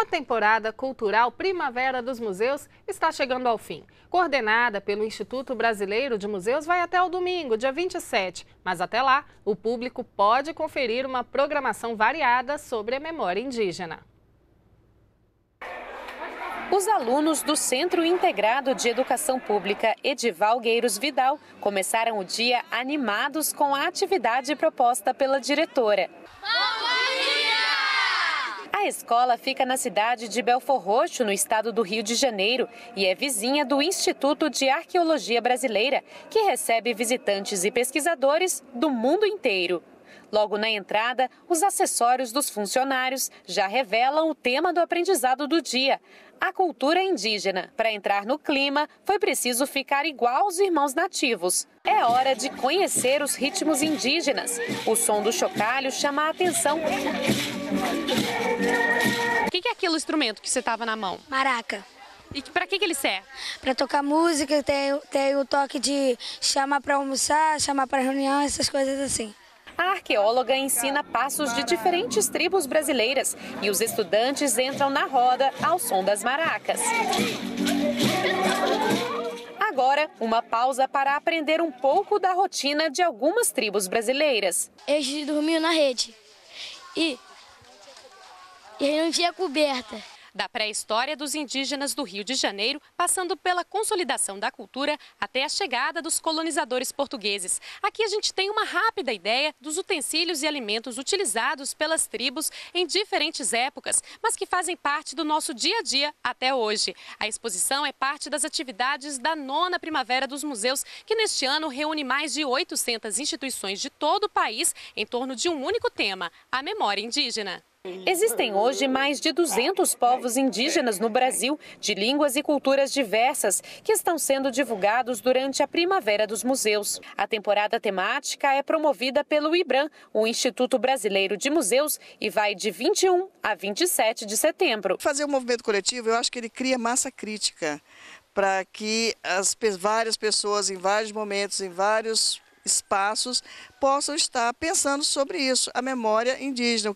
A temporada cultural Primavera dos Museus está chegando ao fim. Coordenada pelo Instituto Brasileiro de Museus, vai até o domingo, dia 27. Mas até lá, o público pode conferir uma programação variada sobre a memória indígena. Os alunos do Centro Integrado de Educação Pública Edival Gueiros Vidal começaram o dia animados com a atividade proposta pela diretora. A escola fica na cidade de Belfor Roxo, no estado do Rio de Janeiro, e é vizinha do Instituto de Arqueologia Brasileira, que recebe visitantes e pesquisadores do mundo inteiro. Logo na entrada, os acessórios dos funcionários já revelam o tema do aprendizado do dia: a cultura indígena. Para entrar no clima, foi preciso ficar igual aos irmãos nativos. É hora de conhecer os ritmos indígenas. O som do chocalho chama a atenção. O que é aquele instrumento que você estava na mão? Maraca. E para que ele serve? Para tocar música, tem o toque de chamar para almoçar, chamar para reunião, essas coisas assim. A arqueóloga ensina passos de diferentes tribos brasileiras e os estudantes entram na roda ao som das maracas. Agora, uma pausa para aprender um pouco da rotina de algumas tribos brasileiras. Eles dormiam na rede e não tinha coberta. Da pré-história dos indígenas do Rio de Janeiro, passando pela consolidação da cultura até a chegada dos colonizadores portugueses. Aqui a gente tem uma rápida ideia dos utensílios e alimentos utilizados pelas tribos em diferentes épocas, mas que fazem parte do nosso dia a dia até hoje. A exposição é parte das atividades da 9ª Primavera dos Museus, que neste ano reúne mais de 800 instituições de todo o país em torno de um único tema: a memória indígena. Existem hoje mais de 200 povos indígenas no Brasil, de línguas e culturas diversas, que estão sendo divulgados durante a Primavera dos Museus. A temporada temática é promovida pelo IBRAM, o Instituto Brasileiro de Museus, e vai de 21 a 27 de setembro. Fazer um movimento coletivo, eu acho que ele cria massa crítica, para que várias pessoas, em vários momentos, em vários espaços, possam estar pensando sobre isso, a memória indígena.